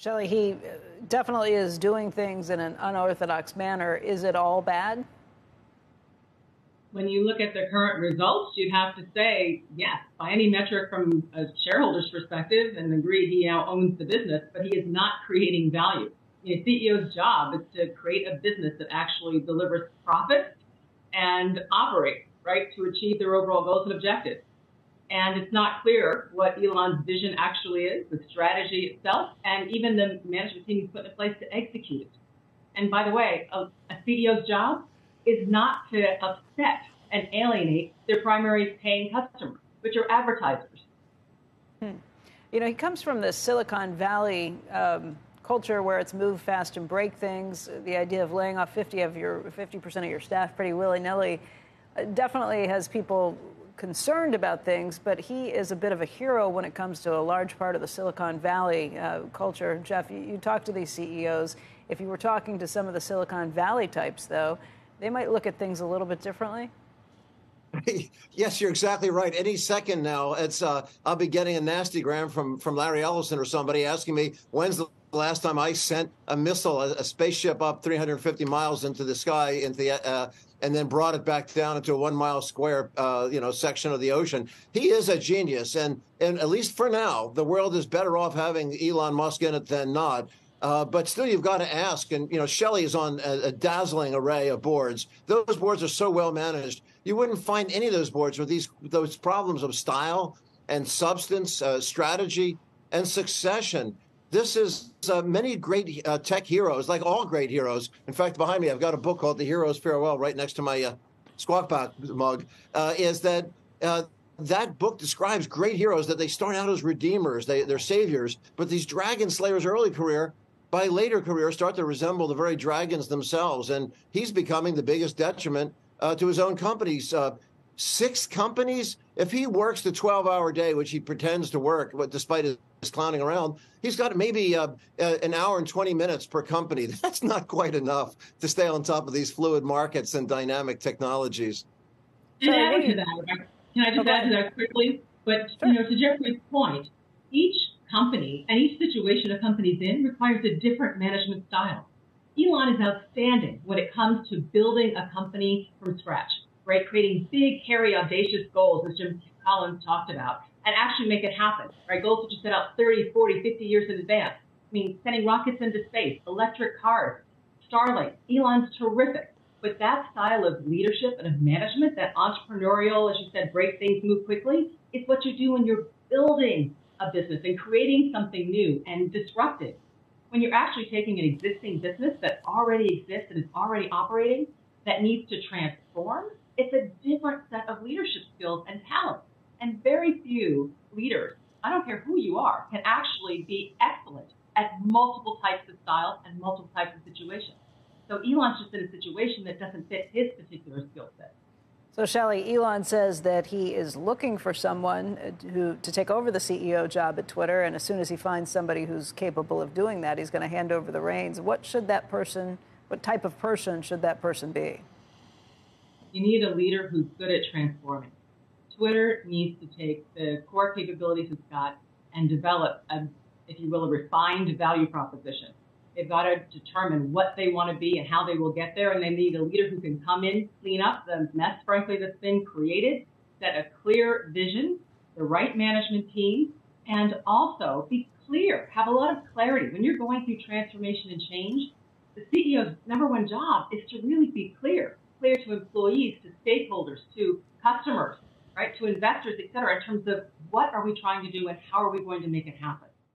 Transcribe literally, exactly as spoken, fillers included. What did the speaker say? Shellye, he definitely is doing things in an unorthodox manner. Is it all bad? When you look at the current results, you'd have to say, yes, by any metric from a shareholder's perspective, and agree he now owns the business, but he is not creating value. A C E O's job is to create a business that actually delivers profit and operates, right, to achieve their overall goals and objectives. And it's not clear what Elon's vision actually is, the strategy itself, and even the management team he's put in place to execute it. And by the way, a, a C E O's job is not to upset and alienate their primary paying customers, which are advertisers. Hmm. You know, he comes from the Silicon Valley um, culture where it's move fast and break things. The idea of laying off fifty of your fifty percent of your staff pretty willy-nilly definitely has people concerned about things, but he is a bit of a hero when it comes to a large part of the Silicon Valley uh, culture. Jeff, you, you talk to these C E Os. If you were talking to some of the Silicon Valley types, though, they might look at things a little bit differently. Yes, you're exactly right. Any second now, it's uh, I'll be getting a nasty gram from, from Larry Ellison or somebody asking me, when's the last time I sent a missile, a, a spaceship up three hundred fifty miles into the sky, into the, uh, and then brought it back down into a one-mile square, uh, you know, section of the ocean. He is a genius, and and at least for now, the world is better off having Elon Musk in it than not. Uh, but still, you've got to ask. And you know, Shellye is on a, a dazzling array of boards. Those boards are so well managed. You wouldn't find any of those boards with these those problems of style and substance, uh, strategy and succession. This is uh, many great uh, tech heroes, like all great heroes. In fact, behind me, I've got a book called The Hero's Farewell right next to my uh, Squawk Box mug, uh, is that uh, that book describes great heroes, that they start out as redeemers, they, they're saviors, but these dragon slayers early career, by later career, start to resemble the very dragons themselves, and he's becoming the biggest detriment uh, to his own companies. Uh, six companies? If he works the twelve-hour day, which he pretends to work, despite his is clowning around, he's got maybe uh, an hour and twenty minutes per company. That's not quite enough to stay on top of these fluid markets and dynamic technologies. And adding to that, can I just okay. add to that quickly? But you know, to Jeffrey's point, each company and each situation a company's in requires a different management style. Elon is outstanding when it comes to building a company from scratch, right? Creating big, hairy, audacious goals, as Jim Collins talked about, and actually make it happen, right? Goals which are set out thirty, forty, fifty years in advance. I mean, sending rockets into space, electric cars, Starlink. Elon's terrific. But that style of leadership and of management, that entrepreneurial, as you said, break things, move quickly, is what you do when you're building a business and creating something new and disruptive. When you're actually taking an existing business that already exists and is already operating, that needs to transform, it's a different set of leadership skills and talents. And very few leaders, I don't care who you are, can actually be excellent at multiple types of styles and multiple types of situations. So Elon's just in a situation that doesn't fit his particular skill set. So Shellye, Elon says that he is looking for someone who to take over the C E O job at Twitter, and as soon as he finds somebody who's capable of doing that, he's going to hand over the reins. What should that person, what type of person should that person be? You need a leader who's good at transforming. Twitter needs to take the core capabilities it's got and develop, a, if you will, a refined value proposition. They've got to determine what they want to be and how they will get there, and they need a leader who can come in, clean up the mess, frankly, that's been created, set a clear vision, the right management team, and also be clear, have a lot of clarity. When you're going through transformation and change, the C E O's number one job is to really be clear, clear to employees, to stakeholders, to customers, right, to investors, et cetera, in terms of what are we trying to do and how are we going to make it happen.